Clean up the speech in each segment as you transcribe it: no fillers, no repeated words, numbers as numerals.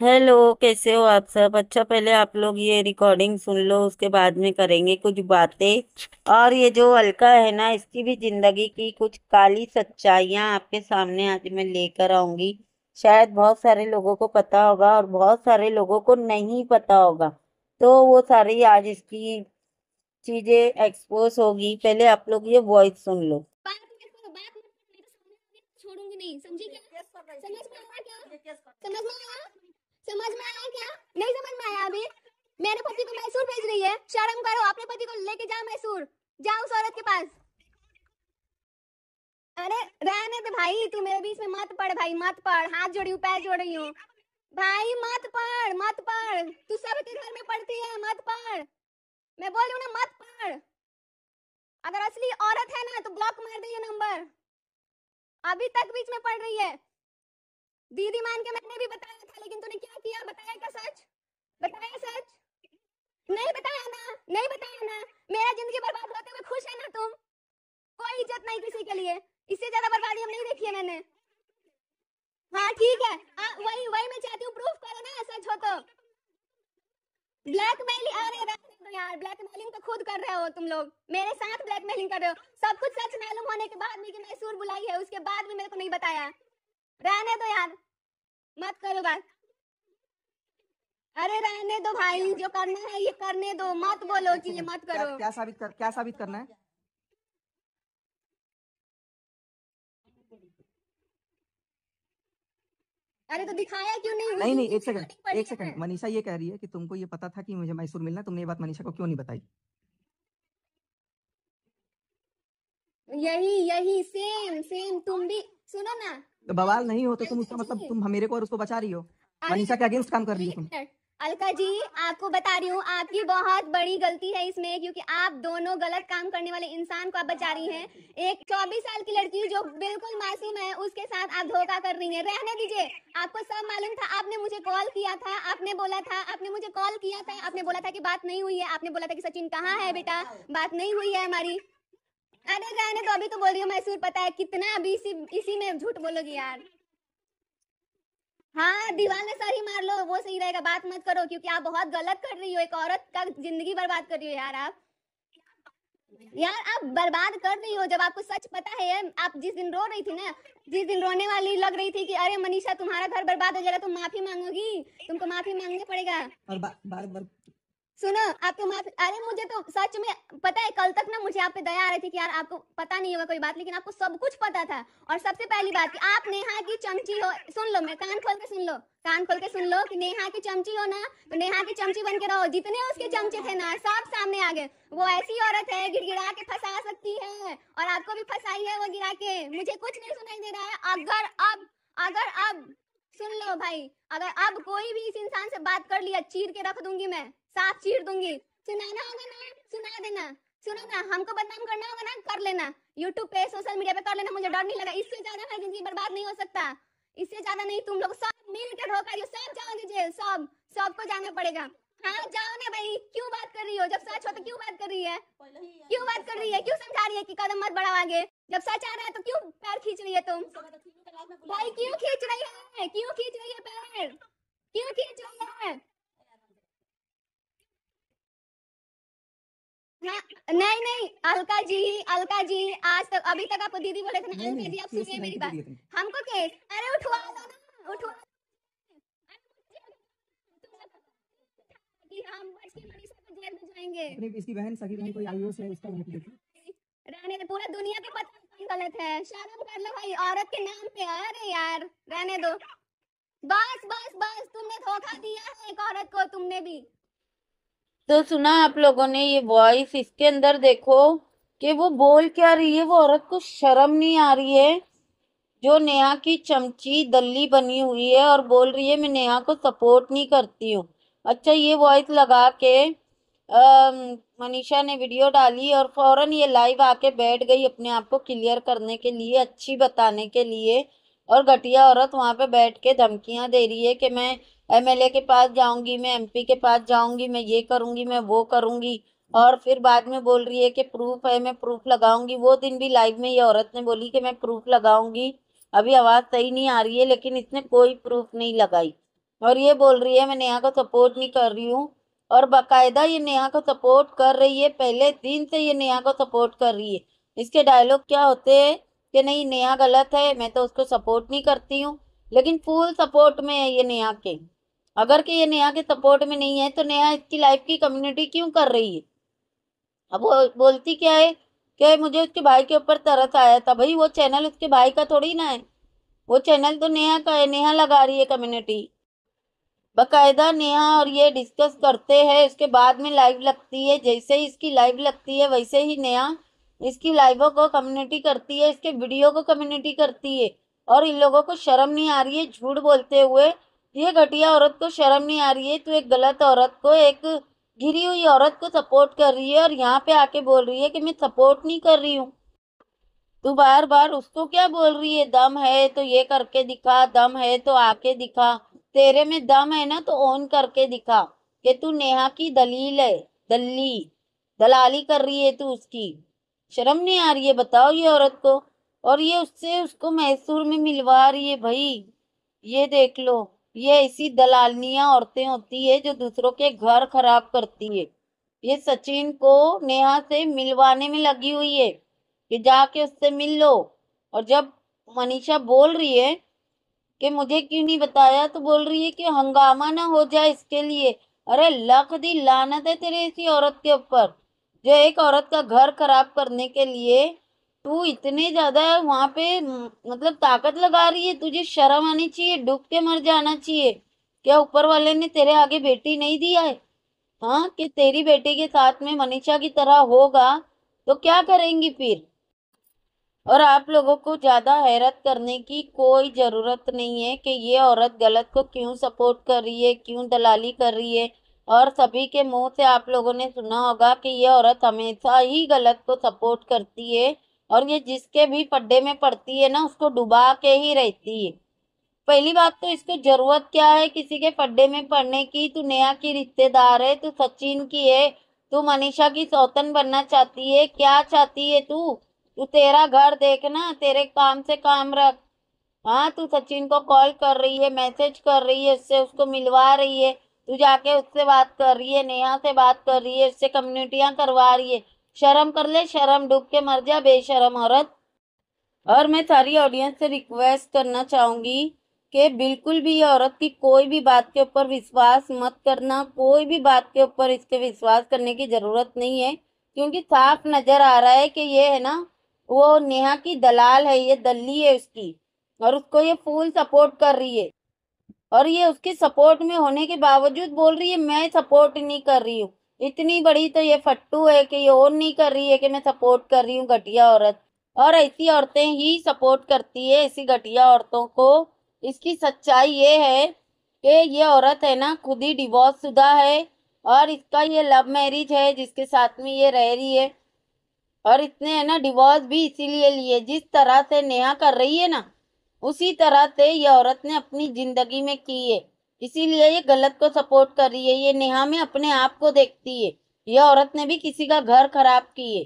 Hello, कैसे हो आप सब? अच्छा, पहले आप लोग ये रिकॉर्डिंग सुन लो, उसके बाद में करेंगे कुछ बातें। और ये जो अलका है ना, इसकी भी जिंदगी की कुछ काली सच्चाइयाँ आपके सामने आज मैं लेकर आऊंगी। शायद बहुत सारे लोगों को पता होगा और बहुत सारे लोगों को नहीं पता होगा, तो वो सारी आज इसकी चीजें एक्सपोज होगी। पहले आप लोग ये वॉइस सुन लो। छोड़ूंगी नहीं, समझी क्या? समझ में आया क्या? समझ में आया? समझ में आया क्या? नहीं समझ में आया? अभी मेरे पति को मैसूर भेज रही है। शर्म करो, अपने पति को लेके जाओ मैसूर, जाओ उस औरत के पास। अरे रहने दे भाई, तू मेरे बीच में मत पड़ भाई, मत पड़। हाथ जोड़ी हूँ, पैर जोड़ रही हूँ भाई, मत पड़ मत पड़। तू सबके घर में पड़ती है, मत पड़। मैं बोल रही हूँ ना, मत पड़। अगर असली औरत है ना तो ब्लॉक मार दे ये नंबर। अभी तक बीच में पड़ रही है। दीदी मान के मैंने भी बताया था, लेकिन तूने क्या किया? बताया क्या? सच बताया? सच नहीं बताया ना? नहीं बताया ना? मेरा जिंदगी बर्बाद होते हुए खुश है ना तुम? कोई इज्जत नहीं किसी के लिए, इससे ज्यादा बर्बादी हम नहीं देखी है मैंने। हाँ ठीक है, वही वही मैं चाहती हूँ, प्रूफ करो ना सच हो तो। ब्लैकमेल, अरे रहने दो यार, ब्लैकमेलिंग तो खुद कर रहे हो तुम लोग, मेरे साथ ब्लैकमेलिंग कर रहे हो। सब कुछ सच मालूम होने के बाद भी कि मैसूर बुलाई है, उसके बाद भी मेरे को नहीं बताया। रहने दो यार, मत करो बात। अरे रहने दो भाई, जो करना है ये करने दो, मत बोलो चीजें, मत करो। क्या साबित करना है? अरे तो दिखाया क्यों नहीं? नहीं, एक सेकंड एक सेकंड। मनीषा ये कह रही है कि तुमको ये पता था कि मुझे मैसूर मिलना, तुमने ये बात मनीषा को क्यों नहीं बताई? यही यही सेम सेम। तुम भी सुनो ना, तो बवाल नहीं हो तो तुम उसका मतलब तुम मेरे को और उसको बचा रही हो, मनीषा के अगेंस्ट काम कर रही हो तुम। अलका जी, आपको बता रही हूँ, आपकी बहुत बड़ी गलती है इसमें, क्योंकि आप दोनों गलत काम करने वाले इंसान को आप बचा रही हैं। एक 24 साल की लड़की जो बिल्कुल मासूम है, उसके साथ आप धोखा कर रही हैं। रहने दीजिए, आपको सब मालूम था। आपने मुझे कॉल किया था, आपने बोला था, आपने मुझे कॉल किया था, आपने बोला था कि बात नहीं हुई है, आपने बोला था कि सचिन कहाँ है बेटा, बात नहीं हुई है हमारी। अरे रहने तो, अभी तो बोल रही हूँ मैसूर, पता है कितना? अभी इसी में झूठ बोलोगी यार। हाँ, दीवार में सर ही मार लो, वो सही रहेगा, बात मत करो, क्योंकि आप बहुत गलत कर रही हो। एक औरत का जिंदगी बर्बाद कर रही हो यार आप। यार आप बर्बाद कर रही हो, जब आपको सच पता है। आप जिस दिन रो रही थी ना, जिस दिन रोने वाली लग रही थी कि अरे मनीषा तुम्हारा घर बर्बाद हो जाएगा, तुम माफी मांगोगी, तुमको माफी मांगना पड़ेगा। और सुनो, आपको माफी। अरे मुझे तो सच में पता है, कल तक ना मुझे आप पे दया आ रही थी कि यार आपको पता नहीं होगा कोई बात, लेकिन आपको सब कुछ पता था। और सबसे पहली बात कि आप नेहा की चमची हो। सुन लो, मैं कान खोल के सुन लो, कान खोल के सुन लो कि नेहा की चमची हो ना, तो नेहा की चमची बन के रहो। जितने उसके चमचे थे ना, सब सामने आ गए। वो ऐसी औरत है, गिड़गिड़ा के फंसा सकती है, और आपको भी फंसाई है वो गिरा के। मुझे कुछ नहीं सुनाई दे रहा है। अगर अब सुन लो भाई, अगर अब कोई भी इस इंसान से बात कर लिया, चीर के रख दूंगी मैं, साफ चीर दूंगी। सुनाना होगा ना, सुना देना, सुनो ना। हमको बदनाम करना होगा ना, कर लेना, यूट्यूब पे, सोशल मीडिया पे कर लेना, मुझे डर नहीं लगा। इससे ज्यादा मेरी जिंदगी बर्बाद नहीं हो सकता, इससे ज्यादा नहीं। तुम लोग सब मिल के धोखा दियो, सब जाओगे जेल, सब सबको जाना पड़ेगा। हाँ जाओ ना भाई, क्यों बात कर रही हो? जब सच हो तो क्यों बात कर रही है? क्यों बात कर रही है? क्यों समझा रही है कि कदम मत बढ़ाओ आगे? जब सच आ रहा है तो क्यों पैर खींच रही है तुम भाई? क्यों खींच रही है? क्यों खींच रही है पैर? क्यों खींच रही है? हाँ, नहीं, अलका जी, आज तक अभी तक आप दीदी बोले थे ना, अलका जी आप सुनिए मेरी बात। हमको के अरे उठवा दो ना, उठवा कि हम बच के मनीषा को जेल में जाएंगे। अपनी इसकी बहन, सगी बहन कोई आईओएस है, उसका नाम देखिए। रहने दे, पूरा दुनिया को पता है कौन गलत है। शर्म कर लो भाई, औरत के नाम पे। अरे यार रहने दो, बस बस बस, तुमने धोखा दिया है एक औरत को, तुमने भी। तो सुना आप लोगों ने ये वॉइस, इसके अंदर देखो कि वो बोल क्या रही है। वो औरत को शर्म नहीं आ रही है, जो नेहा की चमची दल्ली बनी हुई है, और बोल रही है मैं नेहा को सपोर्ट नहीं करती हूँ। अच्छा, ये वॉइस लगा के मनीषा ने वीडियो डाली और फौरन ये लाइव आके बैठ गई, अपने आप को क्लियर करने के लिए, अच्छी बताने के लिए। और घटिया औरत वहाँ पे बैठ के धमकियाँ दे रही है कि मैं एमएलए के पास जाऊंगी, मैं एमपी के पास जाऊंगी, मैं ये करूंगी, मैं वो करूंगी, और फिर बाद में बोल रही है कि प्रूफ है, मैं प्रूफ लगाऊंगी। वो दिन भी लाइव में ये औरत ने बोली कि मैं प्रूफ लगाऊंगी। अभी आवाज़ सही नहीं आ रही है, लेकिन इसने कोई प्रूफ नहीं लगाई। और ये बोल रही है मैं नेहा को सपोर्ट नहीं कर रही हूँ, और बाकायदा ये नेहा को सपोर्ट कर रही है, पहले दिन से ये नेहा को सपोर्ट कर रही है। इसके डायलॉग क्या होते हैं कि नहीं नेहा गलत है, मैं तो उसको सपोर्ट नहीं करती हूँ, लेकिन फुल सपोर्ट में है ये नेहा के। अगर कि ये नेहा के सपोर्ट में नहीं है तो नेहा इसकी लाइफ की कम्युनिटी क्यों कर रही है। अब वो बोलती क्या है कि मुझे उसके भाई के ऊपर तरस आया था। भाई वो चैनल उसके भाई का थोड़ी ना है, वो चैनल तो नेहा का है, नेहा लगा रही है कम्युनिटी। बाकायदा नेहा और ये डिस्कस करते हैं, उसके बाद में लाइव लगती है। जैसे ही इसकी लाइव लगती है वैसे ही नेहा इसकी लाइवों को कम्युनिटी करती है, इसके वीडियो को कम्युनिटी करती है, और इन लोगों को शर्म नहीं आ रही है झूठ बोलते हुए। ये घटिया औरत को शर्म नहीं आ रही है, तो एक गलत औरत को, एक घिरी हुई औरत को सपोर्ट कर रही है, और यहाँ पे आके बोल रही है कि मैं सपोर्ट नहीं कर रही हूँ। तू बार बार उसको क्या बोल रही है, दम है तो ये करके दिखा, दम है तो आके दिखा, तेरे में दम है ना तो ऑन करके दिखा कि तू नेहा की दलील है, दलाली कर रही है तू उसकी। शर्म नहीं आ रही है बताओ ये औरत को। और ये उससे उसको मैसूर में मिलवा रही है। भाई ये देख लो, ये ऐसी दलालियाँ औरतें होती है जो दूसरों के घर खराब करती है। ये सचिन को नेहा से मिलवाने में लगी हुई है कि जाके उससे मिल लो। और जब मनीषा बोल रही है कि मुझे क्यों नहीं बताया, तो बोल रही है कि हंगामा ना हो जाए इसके लिए। अरे लख दी लानत है तेरे इसी औरत के ऊपर, जो एक औरत का घर खराब करने के लिए तू इतने ज़्यादा वहाँ पे मतलब ताकत लगा रही है। तुझे शर्म आनी चाहिए, डूब के मर जाना चाहिए। क्या ऊपर वाले ने तेरे आगे बेटी नहीं दिया है? हाँ, कि तेरी बेटी के साथ में मनीषा की तरह होगा तो क्या करेंगी फिर। और आप लोगों को ज़्यादा हैरत करने की कोई ज़रूरत नहीं है कि ये औरत गलत को क्यों सपोर्ट कर रही है, क्यों दलाली कर रही है। और सभी के मुंह से आप लोगों ने सुना होगा कि ये औरत हमेशा ही गलत को सपोर्ट करती है, और ये जिसके भी पड्डे में पड़ती है ना उसको डुबा के ही रहती है। पहली बात तो इसको ज़रूरत क्या है किसी के पड्डे में पड़ने की। तू नेहा की रिश्तेदार है, तू सचिन की है, तू मनीषा की सौतन बनना चाहती है, क्या चाहती है तू? तू तेरा घर देखना, तेरे काम से काम रख। हाँ, तू सचिन को कॉल कर रही है, मैसेज कर रही है, उससे उसको मिलवा रही है, तू जाके उससे बात कर रही है, नेहा से बात कर रही है, उससे कम्युनिटियाँ करवा रही है। शर्म कर ले, शर्म, डूब के मर जा बेशर्म औरत। और मैं सारी ऑडियंस से रिक्वेस्ट करना चाहूँगी कि बिल्कुल भी ये औरत की कोई भी बात के ऊपर विश्वास मत करना। कोई भी बात के ऊपर इसके विश्वास करने की ज़रूरत नहीं है, क्योंकि साफ नज़र आ रहा है कि ये है ना वो नेहा की दलाल है, ये दल्ली है उसकी, और उसको ये फुल सपोर्ट कर रही है। और ये उसके सपोर्ट में होने के बावजूद बोल रही है मैं सपोर्ट नहीं कर रही हूँ। इतनी बड़ी तो ये फट्टू है कि ये और नहीं कर रही है कि मैं सपोर्ट कर रही हूँ, घटिया औरत। और ऐसी औरतें ही सपोर्ट करती है ऐसी घटिया औरतों को। इसकी सच्चाई ये है कि ये औरत है ना खुद ही डिवोर्सशुदा है, और इसका ये लव मैरिज है जिसके साथ में ये रह रही है। और इसने है ना डिवोर्स भी इसीलिए लिए, जिस तरह से नेहा कर रही है ना उसी तरह से ये औरत ने अपनी ज़िंदगी में की है। इसीलिए ये गलत को सपोर्ट कर रही है। ये नेहा में अपने आप को देखती है। ये औरत ने भी किसी का घर खराब की है,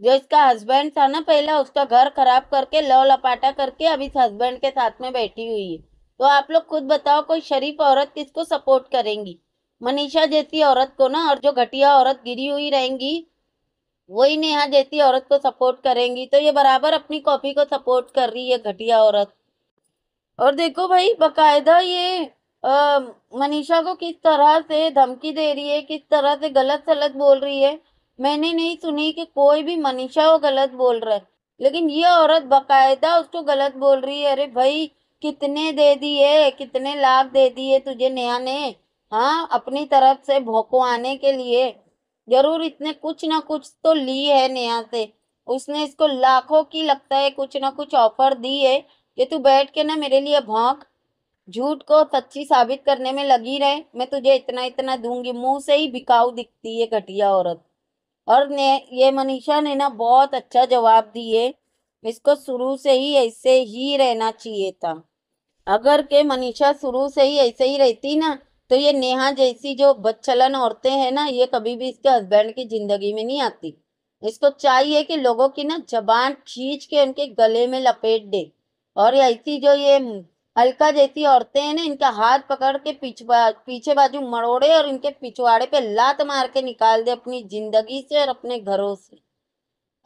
जो इसका हस्बैंड था ना पहला, उसका घर खराब करके लौ लपाटा करके अब इस हस्बैंड के साथ में बैठी हुई है। तो आप लोग खुद बताओ कोई शरीफ औरत किसको सपोर्ट करेंगी? मनीषा जैसी औरत को ना, और जो घटिया औरत गिरी हुई रहेंगी वही नेहा जैसी औरत को सपोर्ट करेंगी। तो ये बराबर अपनी कॉपी को सपोर्ट कर रही है घटिया औरत। और देखो भाई बाकायदा ये मनीषा को किस तरह से धमकी दे रही है, किस तरह से गलत सलत बोल रही है। मैंने नहीं सुनी कि कोई भी मनीषा को गलत बोल रहा है, लेकिन ये औरत बाकायदा उसको गलत बोल रही है। अरे भाई कितने दे दिए, कितने लाख दे दिए तुझे नेहा ने, हाँ, अपनी तरफ से भौंकवाने के लिए। जरूर इसने कुछ ना कुछ तो ली है नेहा से, उसने इसको लाखों की लगता है कुछ ना कुछ ऑफर दी है कि तू बैठ के ना मेरे लिए भौंक, झूठ को सच्ची साबित करने में लगी रहे, मैं तुझे इतना इतना दूंगी। मुंह से ही बिकाऊ दिखती है घटिया औरत। और ये मनीषा ने ना बहुत अच्छा जवाब दिए, इसको शुरू से ही ऐसे ही रहना चाहिए था। अगर के मनीषा शुरू से ही ऐसे ही रहती ना तो ये नेहा जैसी जो बदचलन औरतें हैं ना ये कभी भी इसके हस्बैंड की ज़िंदगी में नहीं आती। इसको चाहिए कि लोगों की ना जबान खींच के उनके गले में लपेट दे। और ऐसी जो ये अलका जैसी औरतें हैं ना, इनका हाथ पकड़ के पीछे बाजू मरोड़े और इनके पिछवाड़े पे लात मार के निकाल दे अपनी जिंदगी से और अपने घरों से।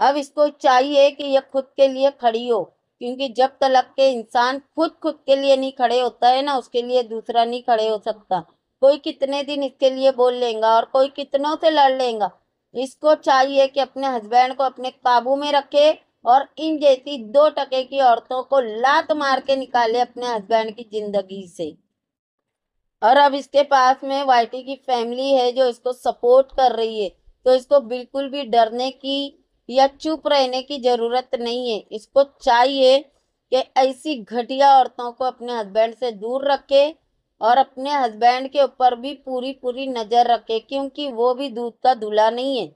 अब इसको चाहिए कि यह खुद के लिए खड़ी हो, क्योंकि जब तलक के इंसान खुद के लिए नहीं खड़े होता है ना, उसके लिए दूसरा नहीं खड़े हो सकता। कोई कितने दिन इसके लिए बोल लेगा और कोई कितनों से लड़ लेगा। इसको चाहिए कि अपने हस्बैंड को अपने काबू में रखे और इन जैसी 2 टके की औरतों को लात मार के निकाले अपने हस्बैंड की जिंदगी से। और अब इसके पास में वाइटी की फैमिली है जो इसको सपोर्ट कर रही है, तो इसको बिल्कुल भी डरने की या चुप रहने की जरूरत नहीं है। इसको चाहिए कि ऐसी घटिया औरतों को अपने हस्बैंड से दूर रखे और अपने हस्बैंड के ऊपर भी पूरी नजर रखे, क्योंकि वो भी दूध का दूल्हा नहीं है।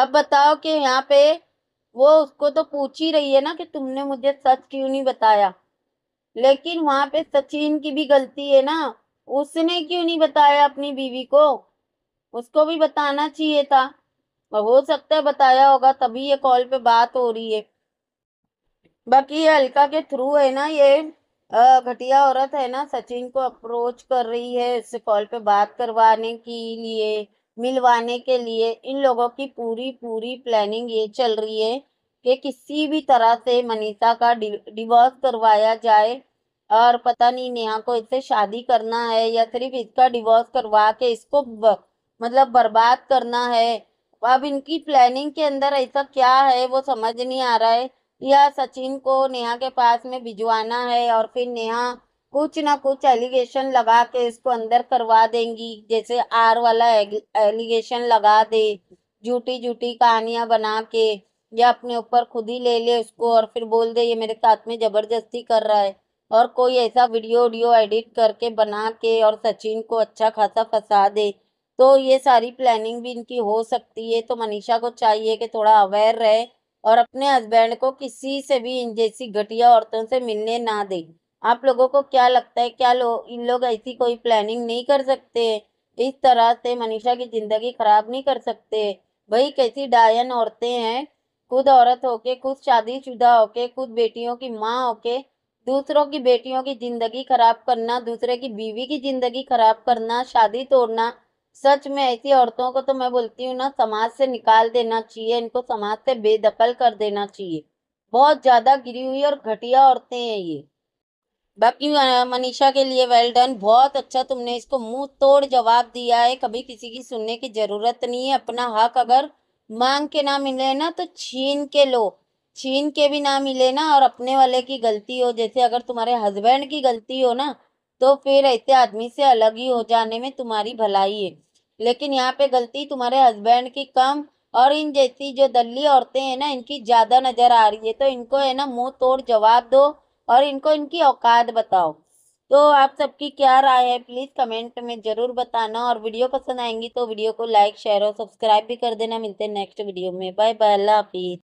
अब बताओ कि यहाँ पे वो उसको तो पूछ ही रही है ना कि तुमने मुझे सच क्यों नहीं बताया, लेकिन वहां पे सचिन की भी गलती है ना, उसने क्यों नहीं बताया अपनी बीवी को? उसको भी बताना चाहिए था, और हो सकता है बताया होगा तभी ये कॉल पे बात हो रही है। बाकी ये अलका के थ्रू है ना, ये घटिया औरत है ना, सचिन को अप्रोच कर रही है उससे कॉल पे बात करवाने के लिए, मिलवाने के लिए। इन लोगों की पूरी प्लानिंग ये चल रही है कि किसी भी तरह से मनीषा का डिवोर्स करवाया जाए, और पता नहीं नेहा को इससे शादी करना है या सिर्फ इसका डिवोर्स करवा के इसको मतलब बर्बाद करना है। अब इनकी प्लानिंग के अंदर ऐसा क्या है वो समझ नहीं आ रहा है। या सचिन को नेहा के पास में भिजवाना है और फिर नेहा कुछ ना कुछ एलिगेशन लगा के इसको अंदर करवा देंगी, जैसे आर वाला एलिगेशन लगा दे, झूठी कहानियां बना के, या अपने ऊपर खुद ही ले ले उसको और फिर बोल दे ये मेरे साथ में जबरदस्ती कर रहा है, और कोई ऐसा वीडियो एडिट करके बना के और सचिन को अच्छा खासा फंसा दे। तो ये सारी प्लानिंग भी इनकी हो सकती है। तो मनीषा को चाहिए कि थोड़ा अवेयर रहे और अपने हस्बैंड को किसी से भी इन जैसी घटिया औरतों से मिलने ना दे। आप लोगों को क्या लगता है, क्या इन लोग ऐसी कोई प्लानिंग नहीं कर सकते? इस तरह से मनीषा की जिंदगी खराब नहीं कर सकते भाई। कैसी डायन औरतें हैं, खुद औरत होके, खुद शादीशुदा होके, खुद बेटियों की माँ होके दूसरों की बेटियों की जिंदगी खराब करना, दूसरे की बीवी की जिंदगी खराब करना, शादी तोड़ना। सच में ऐसी औरतों को तो मैं बोलती हूँ ना, समाज से निकाल देना चाहिए, इनको समाज से बेदखल कर देना चाहिए। बहुत ज्यादा गिरी हुई और घटिया औरतें हैं ये। बाकी मनीषा के लिए वेल डन, बहुत अच्छा तुमने इसको मुंह तोड़ जवाब दिया है। कभी किसी की सुनने की जरूरत नहीं है। अपना हक अगर मांग के ना मिले ना तो छीन के लो, छीन के भी ना मिले ना और अपने वाले की गलती हो, जैसे अगर तुम्हारे हस्बैंड की गलती हो ना तो फिर ऐसे आदमी से अलग ही हो जाने में तुम्हारी भलाई है। लेकिन यहाँ पे गलती तुम्हारे हस्बैंड की कम और इन जैसी जो दल्ली औरतें हैं ना इनकी ज्यादा नजर आ रही है। तो इनको है ना मुंह तोड़ जवाब दो और इनको इनकी औकात बताओ। तो आप सबकी क्या राय है प्लीज़ कमेंट में ज़रूर बताना, और वीडियो पसंद आएंगी तो वीडियो को लाइक शेयर और सब्सक्राइब भी कर देना। मिलते हैं नेक्स्ट वीडियो में, बाय बाय, अल्लाह हाफिज़।